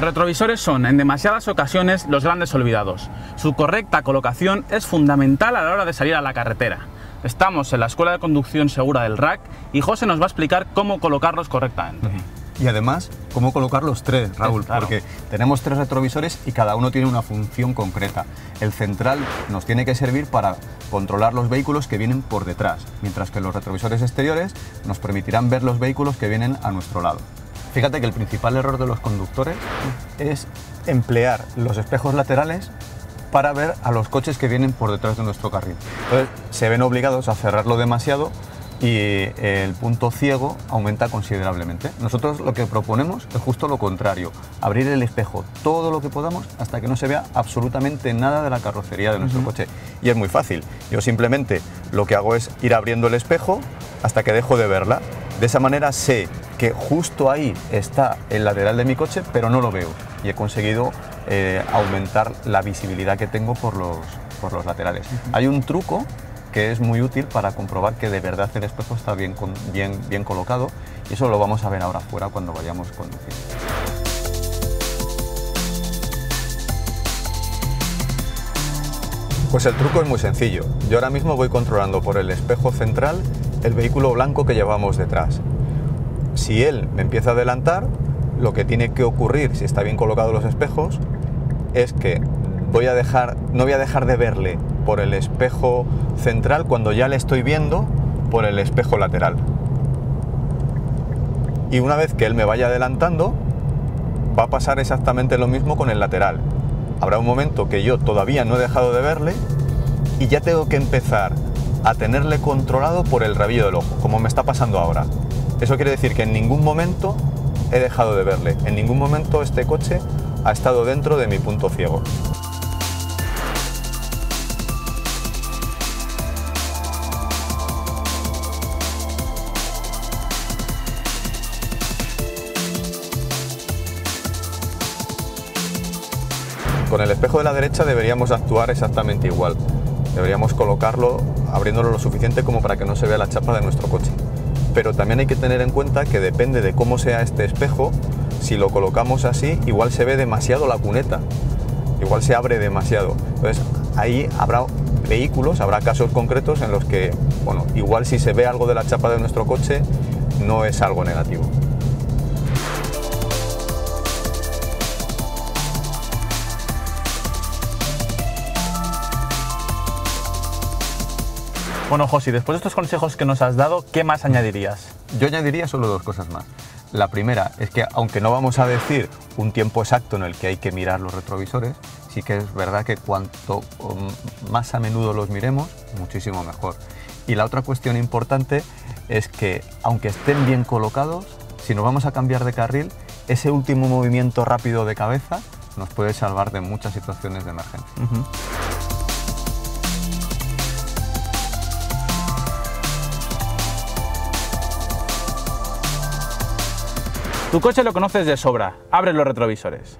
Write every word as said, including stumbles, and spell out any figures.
Los retrovisores son, en demasiadas ocasiones, los grandes olvidados. Su correcta colocación es fundamental a la hora de salir a la carretera. Estamos en la Escuela de Conducción Segura del R A C y José nos va a explicar cómo colocarlos correctamente. Y además, cómo colocar los tres, Raúl, claro. Porque tenemos tres retrovisores y cada uno tiene una función concreta. El central nos tiene que servir para controlar los vehículos que vienen por detrás, mientras que los retrovisores exteriores nos permitirán ver los vehículos que vienen a nuestro lado. Fíjate que el principal error de los conductores es emplear los espejos laterales para ver a los coches que vienen por detrás de nuestro carril. Entonces, se ven obligados a cerrarlo demasiado y el punto ciego aumenta considerablemente. Nosotros lo que proponemos es justo lo contrario, abrir el espejo todo lo que podamos hasta que no se vea absolutamente nada de la carrocería de nuestro coche. Y es muy fácil, yo simplemente lo que hago es ir abriendo el espejo hasta que dejo de verla. De esa manera sé que justo ahí está el lateral de mi coche, pero no lo veo y he conseguido eh, aumentar la visibilidad que tengo por los, por los laterales. Hay un truco que es muy útil para comprobar que de verdad el espejo está bien, bien, bien colocado, y eso lo vamos a ver ahora afuera cuando vayamos conduciendo. Pues el truco es muy sencillo. Yo ahora mismo voy controlando por el espejo central el vehículo blanco que llevamos detrás. Si él me empieza a adelantar, lo que tiene que ocurrir, si está bien colocado los espejos, es que voy a dejar, no voy a dejar de verle por el espejo central cuando ya le estoy viendo por el espejo lateral. Y una vez que él me vaya adelantando, va a pasar exactamente lo mismo con el lateral. Habrá un momento que yo todavía no he dejado de verle y ya tengo que empezar a tenerle controlado por el rabillo del ojo, como me está pasando ahora. Eso quiere decir que en ningún momento he dejado de verle, en ningún momento este coche ha estado dentro de mi punto ciego. Con el espejo de la derecha deberíamos actuar exactamente igual. Deberíamos colocarlo abriéndolo lo suficiente como para que no se vea la chapa de nuestro coche. Pero también hay que tener en cuenta que depende de cómo sea este espejo, si lo colocamos así, igual se ve demasiado la cuneta, igual se abre demasiado. Entonces ahí habrá vehículos, habrá casos concretos en los que, bueno, igual si se ve algo de la chapa de nuestro coche, no es algo negativo. Bueno, José, después de estos consejos que nos has dado, ¿qué más añadirías? Yo añadiría solo dos cosas más. La primera es que, aunque no vamos a decir un tiempo exacto en el que hay que mirar los retrovisores, sí que es verdad que cuanto más a menudo los miremos, muchísimo mejor. Y la otra cuestión importante es que, aunque estén bien colocados, si nos vamos a cambiar de carril, ese último movimiento rápido de cabeza nos puede salvar de muchas situaciones de emergencia. Uh-huh. Tu coche lo conoces de sobra, abre los retrovisores.